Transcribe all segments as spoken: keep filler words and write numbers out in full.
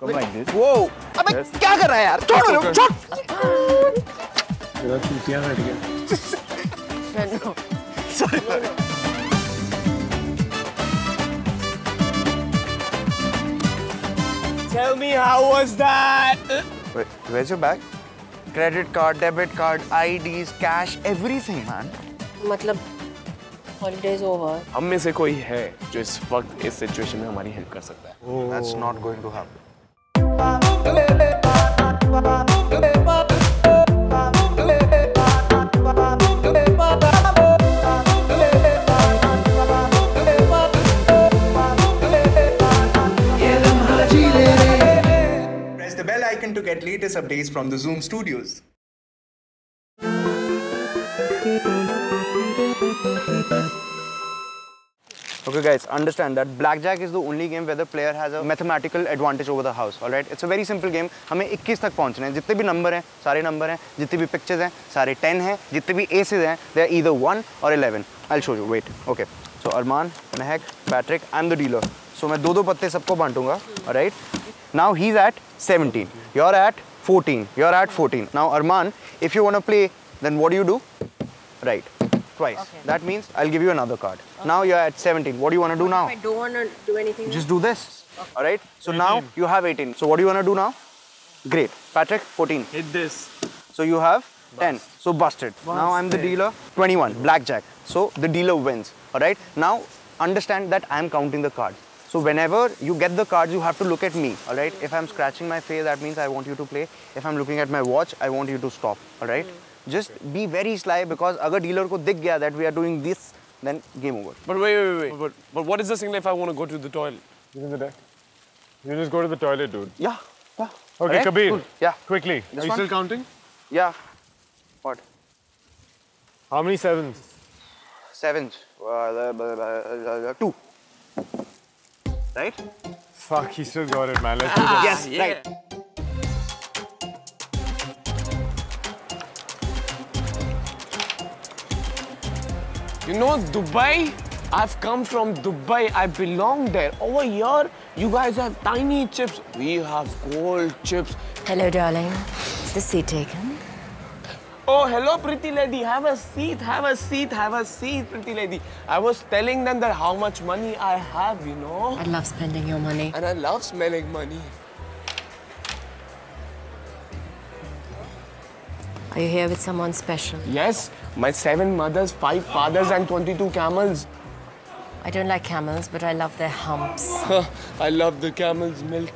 Come like this. Whoa! अबे क्या कर रहा है यार? छोड़ मेरे को, छोड़! मेरा चूतिया बैठ गया। Sorry. Tell me, how was that? Wait, where's your bag? Credit card, debit card, I Ds, cash, everything, man. मतलब holidays over. हम में से कोई है जो इस वक्त इस सिचुएशन में हमारी हेल्प कर सकता है? That's not going to happen. Press the bell icon to get latest updates from the Zoom Studios. Okay guys, understand that blackjack is the only game where the player has a mathematical advantage over the house. All right, it's a very simple game. हमें इक्कीस तक पहुँचने हैं. जितने भी number हैं, सारे number हैं. जितने भी pictures हैं, सारे ten हैं. जितने भी aces हैं, they are either one or eleven. I'll show you. Wait. Okay. So Armaan, Mehek, Patrick, I'm the dealer. So मैं दो-दो पत्ते सबको बांटूँगा. All right. Now he's at seventeen. You're at fourteen. You're at fourteen. Now Armaan, if you want to play, then what do you do? Right. Twice. Okay. That means I'll give you another card. Okay. Now you're at seventeen. What do you want to do now? I don't want to do anything. Just do this. Okay. All right. So eighteen. Now you have eighteen. So what do you want to do now? Great. Patrick, fourteen. Hit this. So you have Bust. ten. So busted. Busted. Now I'm the dealer. twenty-one. Blackjack. So the dealer wins. All right. Now understand that I'm counting the card. So whenever you get the cards, you have to look at me. All right. Mm. If I'm scratching my face, that means I want you to play. If I'm looking at my watch, I want you to stop. All right. Mm. Just be very sly because agar dealer ko dikh gaya that we are doing this, then game over. But wait, wait, wait. But, but what is the signal if I want to go to the toilet? Give me the deck. You just go to the toilet, dude. Yeah. yeah. Okay, right. Kabir. Cool. Yeah. Quickly. This are you one? Still counting? Yeah. What? How many sevens? Sevens. Two. Right? Fuck, he still got it, man. Let's do this. Yes, yeah. Right. You know, Dubai, I've come from Dubai, I belong there. Over here, you guys have tiny chips, we have gold chips. Hello, darling. Is the seat taken? Oh, hello, pretty lady. Have a seat, have a seat, have a seat, pretty lady. I was telling them that how much money I have, you know. I love spending your money. And I love smelling money. Are you here with someone special? Yes, my seven mothers, five fathers and twenty-two camels. I don't like camels, but I love their humps. I love the camel's milk.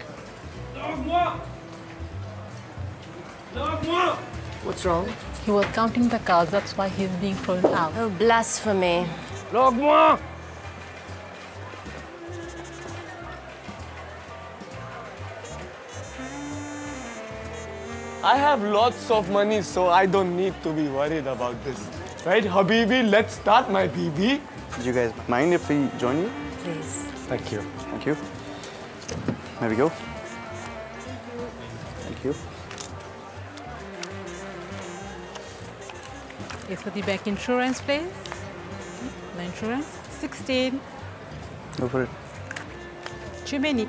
What's wrong? He was counting the cows, that's why he's being thrown out. Oh, blasphemy. I have lots of money, so I don't need to be worried about this. Right, Habibi, let's start, my baby. Do you guys mind if we join you? Please. Thank you. Thank you. There we go. Thank you. Is for the back insurance, please. My insurance, sixteen. Go for it. Too many.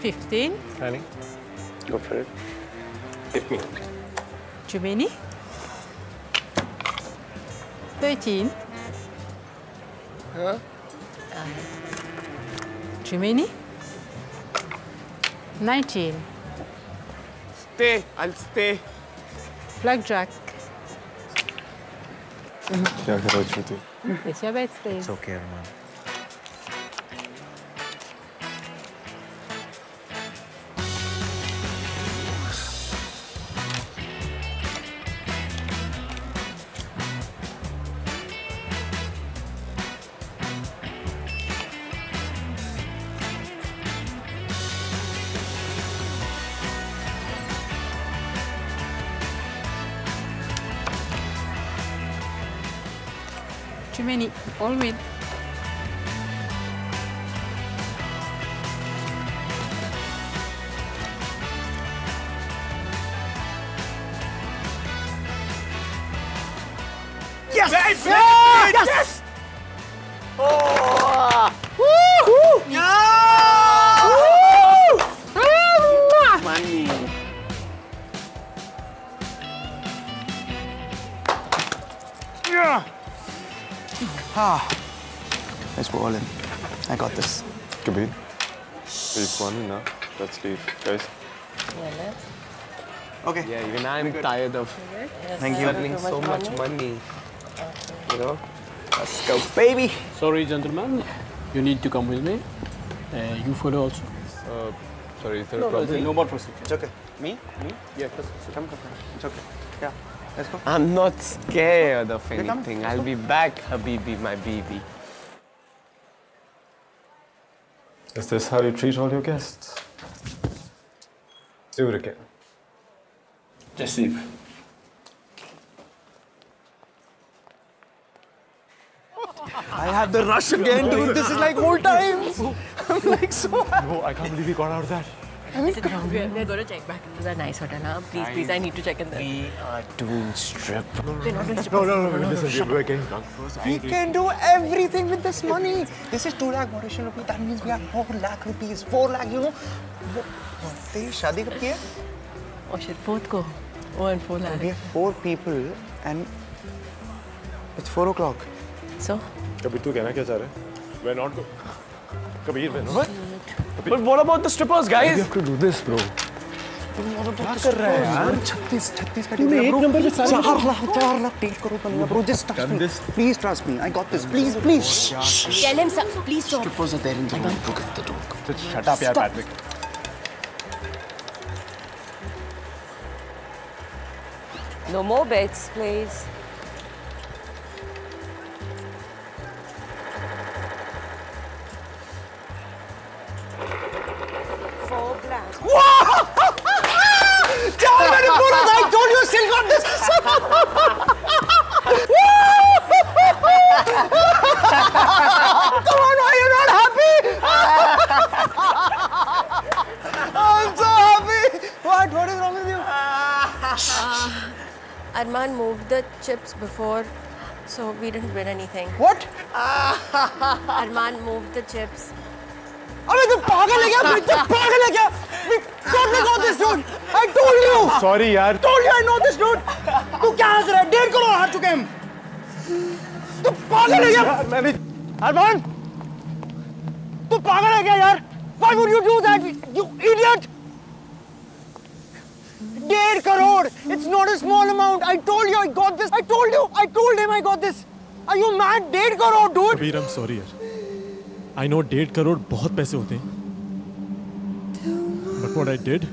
fifteen. Honey. Go for it. Hit me. Too many? thirteen. Huh? Uh, too many? nineteen. Stay. I'll stay. Blackjack. It's your bed space. It's okay, Armaan. Too many, all win. Yes! Yes! Yes! Yes! Oh! Woo! Woo! Yeah! It's one, na? That's deep, guys. Yeah, okay. Yeah, even I'm tired of yes, thank you spending so much money. Okay. You know, let's go, baby. Sorry, gentlemen. You need to come with me. Uh, you follow also. Uh, sorry, is there no, a problem? No more procedure. It's okay. Me? Me? Yeah, come, come, it's okay. Yeah, let's go. I'm not scared of anything. I'll be back, Habibi, my baby. Is this how you treat all your guests? Do it again. Just leave. I had the rush again, dude. This is like old times. I'm like so happy. No, I can't believe we got out of that. I mean, we're, we're going to check back into that nice hotel, huh? Please, please, I need to check in there. We are doing strip. We're not doing strip. No, no, no, no, listen, we're getting drunk first. We can do everything with this money. This is two lakh Mauritian rupees. That means we have four lakh rupees. four lakh, you know. They shadi kapki hai? Oh shit, fourth ko. Oh, and four lakh. We have four people and it's four o'clock. So? Kabir, tu kehna kya cha raha hai? We're not going. Kabir, we're not. But what about the strippers, guys? We have to do this, bro. What about the strippers? thirty-six, thirty-six. You made number with four lakh, four lakh. Take karo palna, bro. Just trust me. Please trust me. I got this. Please, please. Shh. Tell him, sir. Please stop. Strippers are there in the room. Look at the dog. Just shut up, yaar, Patrick. No more bets, please. Armaan moved the chips before, so we didn't win anything. What? Armaan moved the chips. Are you crazy? You're crazy! We totally know this, dude! I told you! Sorry, yaar. Told you I know this, dude! What are you laughing at? one crore lost him! You're crazy! Armaan! You're crazy, yaar! Why would you do that, you idiot! one crore! It's not a small amount! I told you I got this! I told you! I told him I got this! Are you mad? one crore, dude! Kabir, I'm sorry, yaar. I know one crore बहुत पैसे होते हैं. But what I did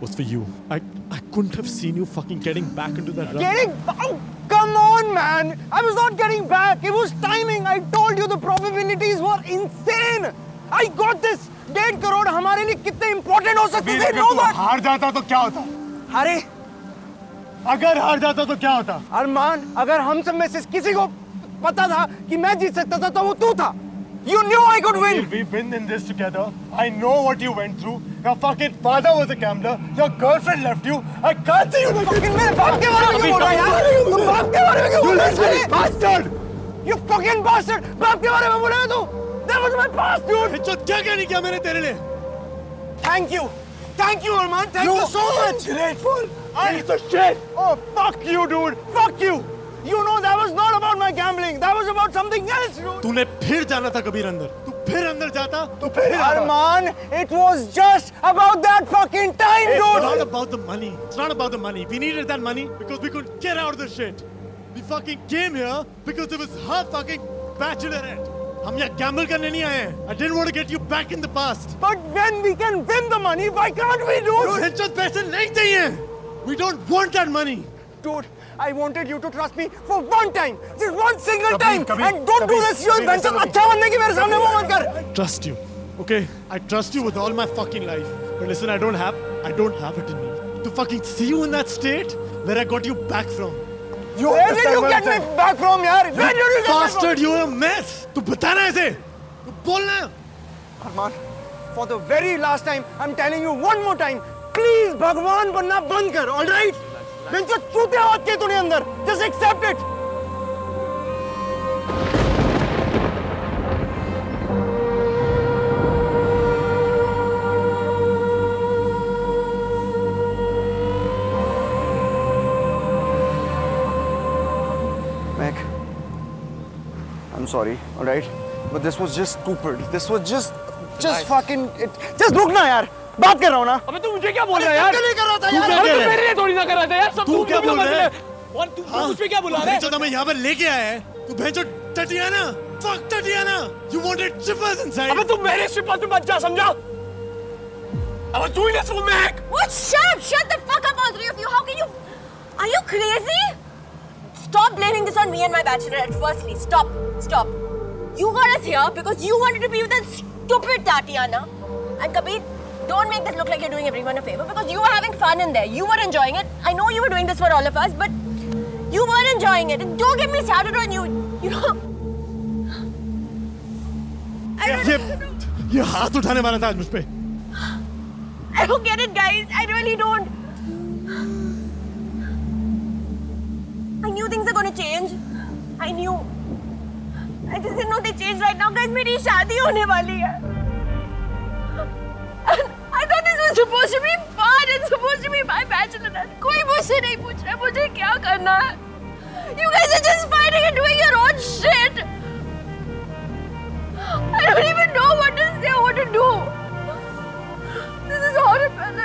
was for you. I, I couldn't have seen you fucking getting back into that run. Getting? Oh, come on, man! I was not getting back! It was timing! I told you the probabilities were insane! I got this! one crore हमारे लिए कितने important हो सकते थे? No, but... हार जाता तो क्या होता? अरे अगर हार जाता तो क्या होता? अरमान, अगर हम सब में से किसी को पता था कि मैं जीत सकता था तो वो तू था. You knew I could win. We've been in this together. I know what you went through. Your fucking father was a gambler. Your girlfriend left you. I can't see you. Fucking मेरे बाप के बारे में क्यों बोल रहा है यार? तुम बाप के बारे में क्यों बोल रहे हो? Bastard! You fucking bastard! बाप के बारे में बोल रहे हो तू? That was my past, dude. इतना क्या क्या नहीं किया मैंने तेरे लिए? Thank you. Thank you, Armaan. Thank you so much. Grateful. Piece of shit. Oh, fuck you, dude. Fuck you. You know that was not about my gambling. That was about something else, dude. तूने फिर जाना था कबीर अंदर. तू फिर अंदर जाता. तू फिर. Armaan, it was just about that fucking time, dude. It's not about the money. It's not about the money. We needed that money because we couldn't get out of the shit. We fucking came here because it was her fucking bachelorette. हम यहाँ gamble करने नहीं आए हैं. I didn't want to get you back in the past. But when we can win the money, why can't we, dude? Dude, it's just पैसे नहीं चाहिए. We don't want that money, dude. I wanted you to trust me for one time, just one single Kabir, time, Kabir, and don't Kabir, do this. You're venture. अच्छा बनने की मेरे सामने वो मत कर. Trust you, okay? I trust you with all my fucking life. But listen, I don't have, I don't have it in me to fucking see you in that state where I got you back from. You where did you get me back from, yaar? Where did you get me back from? Bastard, you're a mess. तू बताना ऐसे, तू बोलना. Armaan, for the very last time, I'm telling you one more time, please, भगवान बनना बंद कर, all right? Then just shoot your heart in there. Just accept it. Mehek, I'm sorry, all right? But this was just stupid. This was just Just fucking it. Just रुक ना यार. बात कर रहा हूँ ना. अबे तू मुझे क्या बोल रहा है यार? नहीं कर रहा था यार. अबे तू मेरे लिए थोड़ी ना कर रहा था यार. सब तू क्या बोल रहा है? और तू मुझ पे क्या बुला रहा है? भेजो तो मैं यहाँ पर लेके आया है. तू भेजो Tatiana. Fuck Tatiana. You wanted strippers inside. अबे तू मेरे strippers में मत जा समझा. अबे तू ही नहीं Mehek. What? Shut shut the fuck up all three of you. How can you? Are you crazy? Stop blaming this on me and my bachelorette. Firstly, stop, stop. You got us here because you wanted to be with that stupid Tatiana. And Kabir, don't make this look like you're doing everyone a favor because you were having fun in there. You were enjoying it. I know you were doing this for all of us, but you were enjoying it. And don't get me started on you. You know. I don't yeah, know. ये हाथ उठाने वाला था आज मुझ पे. I don't get it, guys. I really don't. I knew things are going to change. I knew. I just didn't know they changed right now, guys. मेरी शादी होने वाली है. I thought this was supposed to be fun. It's supposed to be my bachelorette. कोई मुझसे नहीं पूछ रहा है मुझे क्या करना है. You guys are just fighting and doing your own shit. I don't even know what to say or what to do. This is horrible.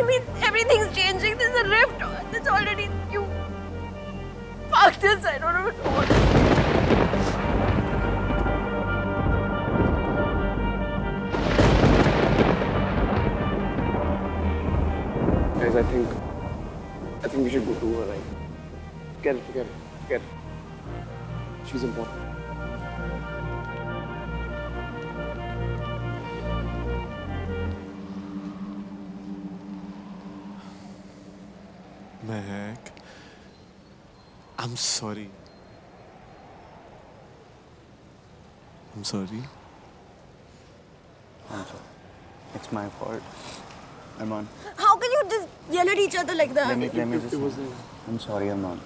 I mean, everything's changing. There's a rift. It's already you. Fuck this. I don't even know what to do. Guys, I think, I think we should go to her, right? Forget it, forget it, forget it. She's important. Mehek, I'm sorry. I'm sorry. I'm sorry. It's my fault. Armaan. How can you just yell at each other like that? Let me, let me just... I'm sorry, Armaan.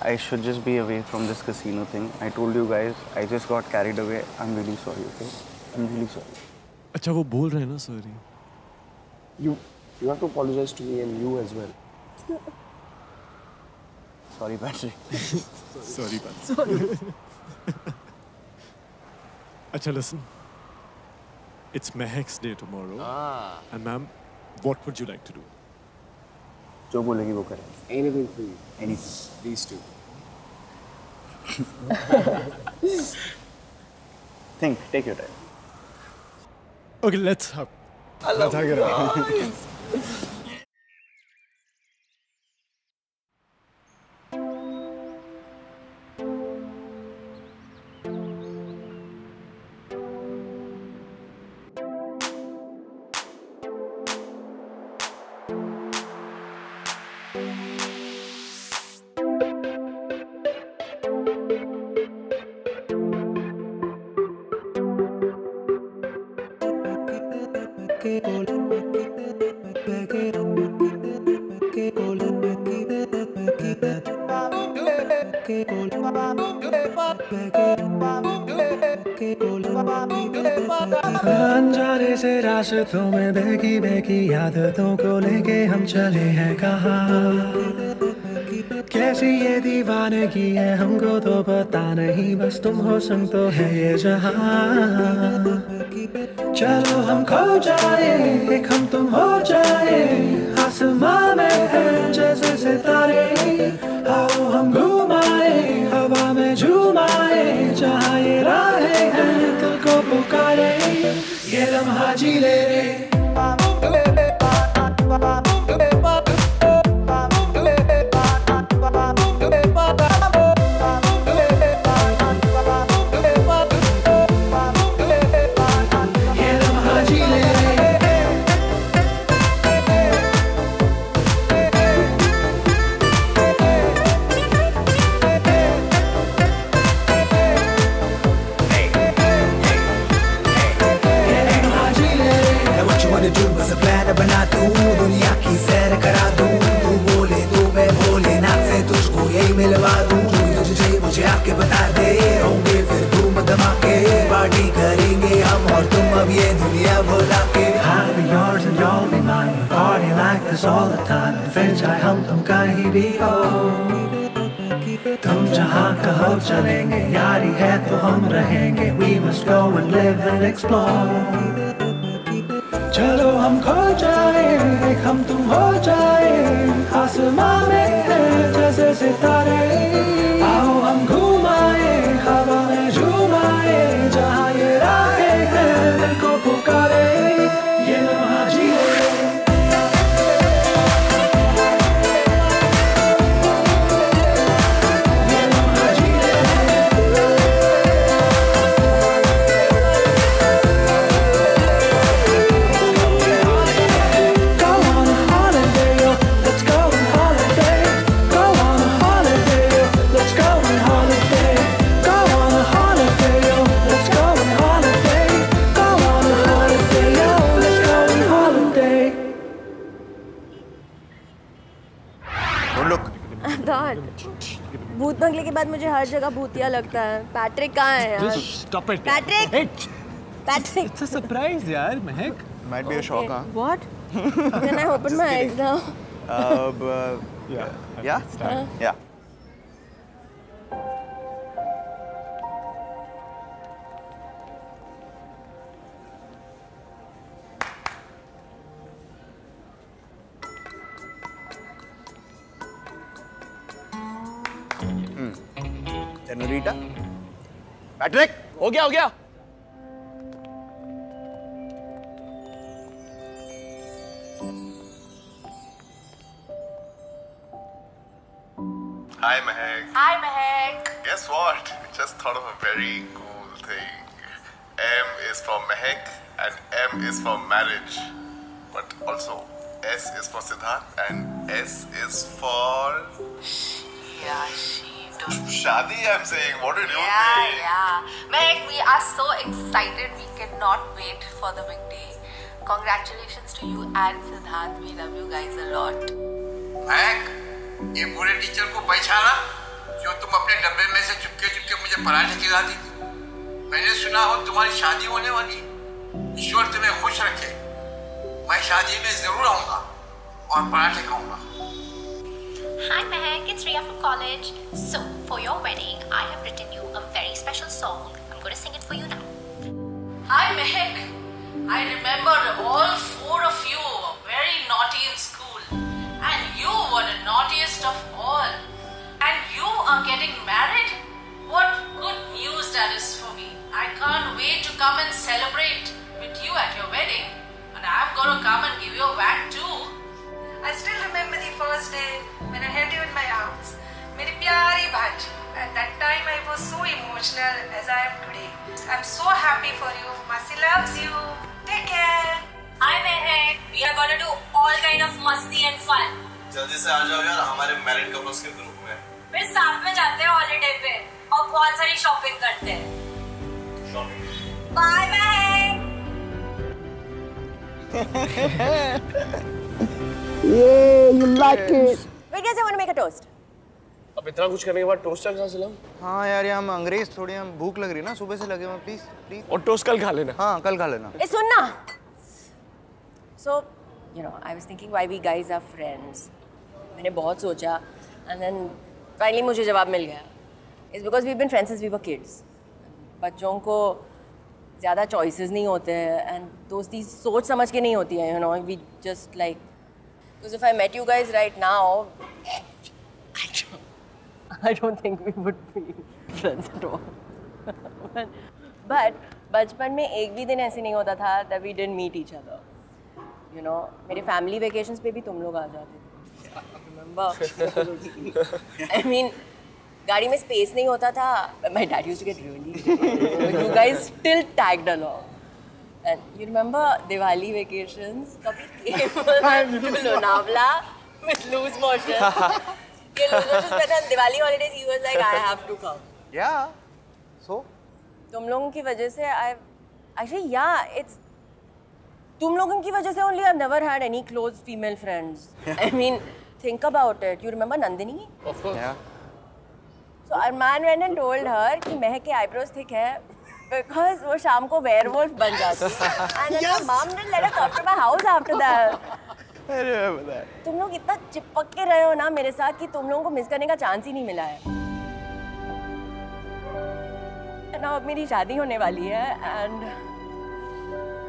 I should just be away from this casino thing. I told you guys, I just got carried away. I'm really sorry, okay? I'm really sorry. अच्छा वो बोल रहे हैं ना sorry. You, you have to apologize to me and you as well. Sorry, Patrick. Sorry, Patrick. Sorry. अच्छा listen. It's Mehek's day tomorrow. Ah. And ma'am, what would you like to do? जो बोलेगी वो करें. Anything for you. Anything. These two. Think. Take your time. Okay, let's hug. I love you guys. रास्तों में बहकी बहकी आदतों को लेके हम चले हैं कहाँ कैसी ये दीवानगी है हमको तो पता नहीं बस तुम हो संग तो है ये जहाँ चलो हम खो जाए एक हम तुम हो जाए आसमां में है जैसे सितारे आओ हम घूमाए हवा में झूमाए जहाँ ये राहें हैं दिल को पुकारे ये लम्हा जी ले रे all the time. Friends, I hum tum kahi bhi ho. तुम जहाँ कहो चलेंगे, यारी है तो हम रहेंगे। We must go and live and explore। चलो हम खो जाए, हम तुम हो जाए, आसमां में है जैसे सितारे। आओ हम घूमाए, हवा में झूमाए, जहाँ ये राहें हैं दिल को पुकारे। ये लम्हा जिए। भूत बंगले के बाद मुझे हर जगह भूतिया लगता है। पैट्रिक कहाँ है यार? Stop it. Patrick. It's, Patrick. It's a surprise यार, Mehek. Might be okay. a shock, huh? What? Then I open my eyes now. Uh, but, yeah. Yeah. Yeah. yeah. Rita, Patrick, हो गया हो गया। Hi Mehek. Hi Mehek. Guess what? Just thought of a very cool thing. M is for Mehek and M is for marriage, but also S is for Siddharth and S is for. Yeah, she. Shadi, I'm saying. What did you think? Yeah, mean? yeah. Mehek, we are so excited. We cannot wait for the big day. Congratulations to you and Siddharth. We love you guys a lot. Mehek, ये बुरे teacher को पहचाना जो तुम अपने डब्बे में से चुपके-चुपके मुझे पराठे खिलाती थी। मैंने सुना हो तुम्हारी शादी होने वाली। ईश्वर तुम्हें खुश रखे। मैं शादी में जरूर आऊँगा और पराठे खाऊँगा। Hi Mehek, it's Ria from college. So, for your wedding, I have written you a very special song. I'm going to sing it for you now. Hi Mehek, I remember all four of you were very naughty in school. And you were the naughtiest of all. And you are getting married? What good news that is for me. I can't wait to come and celebrate with you at your wedding. And I'm going to come and give you a whack too. I still remember the first day when I held you in my arms, my pyari bhanji. At that time I was so emotional as I am today. I'm so happy for you. Masi loves you. Take care. Hi Mehek. We are gonna do all kind of masti and fun. जल्दी से आ जाओ यार हमारे married couples के group में. फिर साथ में जाते हैं holiday पे और बहुत सारी shopping करते हैं. Shopping. Bye Mehek. Yeah, you like it. Wait, guys, I want to make a toast. अब इतना कुछ करने के बाद टोस्ट कहाँ से लाऊं? हाँ यार ये हम अंग्रेज थोड़ी हम भूख लग रही है ना सुबह से लगे हुए हैं please please. और टोस्ट कल खा लेना. हाँ कल खा लेना. ए सुनना. So, you know, I was thinking why we guys are friends. मैंने बहुत सोचा and then finally मुझे जवाब मिल गया. It's because we've been friends since we were kids. बच्चों को ज़्यादा choices नहीं होते हैं and दोस्ती सोच समझ के नहीं होती है. You know, we just like Because if I met you guys right now, I don't, I don't think we would be friends at all. But बचपन में एक भी दिन ऐसे नहीं होता था that we didn't meet each other. You know, मेरे family vacations पे भी तुम लोग आ जाते थे. Remember? I mean, गाड़ी में space नहीं होता था. My dad used to get really. You guys still tagged along. And you remember Diwali vacations? Kabir came to Lonavla with loose motion. He was just on Diwali holidays. He was like, I have to come. Yeah. So? तुम लोगों की वजह से I actually yeah it's तुम लोगों की वजह से only I've never had any close female friends. I mean, think about it. You remember Nandini? Of course. Yeah. So Armaan went and told her कि Mehek के eyebrows thick है. Because वो शाम को werewolf बन जाती है। And then my mom didn't let her come to my house after that. I remember that. तुम लोग इतना चिपक के रहे हो ना मेरे साथ कि तुम लोगों को मिस करने का चांस ही नहीं मिला है। now मेरी शादी होने वाली है and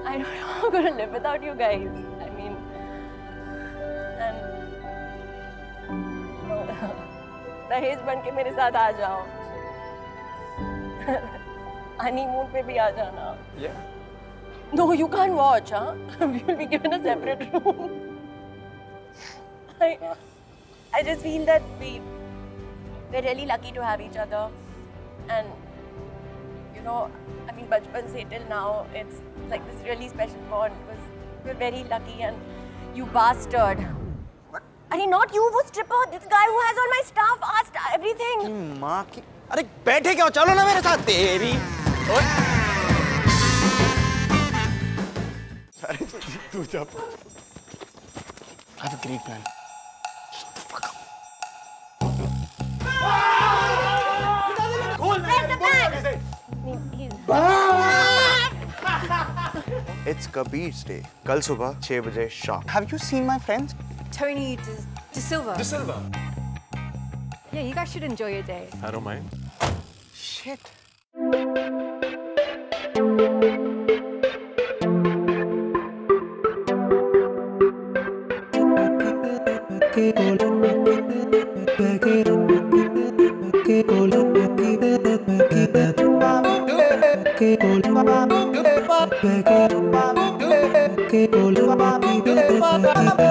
I don't know how I'm gonna live without you guys. I mean, and दहेज बनके मेरे साथ आ जाओ. Honeymoon पे भी आ जाना. Yeah. No, you can't watch, huh? We'll be given a separate room. I, I just feel that we, we're really lucky to have each other, and you know, I mean, bachpan se till now, it's like this really special bond because we're very lucky. And you bastard. What? I mean, not you, वो stripper, this guy who has all my stuff, asked everything. की माँ की, अरे बैठे क्या हो? चलो ना मेरे साथ तेरी. अरे तू जा. I have a great plan. Shut the fuck up. Where's the bag? Bag. It's Kabir's day. कल सुबह छह बजे शाम. Have you seen my friends? Tony De Silva. De Silva. Yeah, you guys should enjoy your day. I don't mind. Shit. Bye.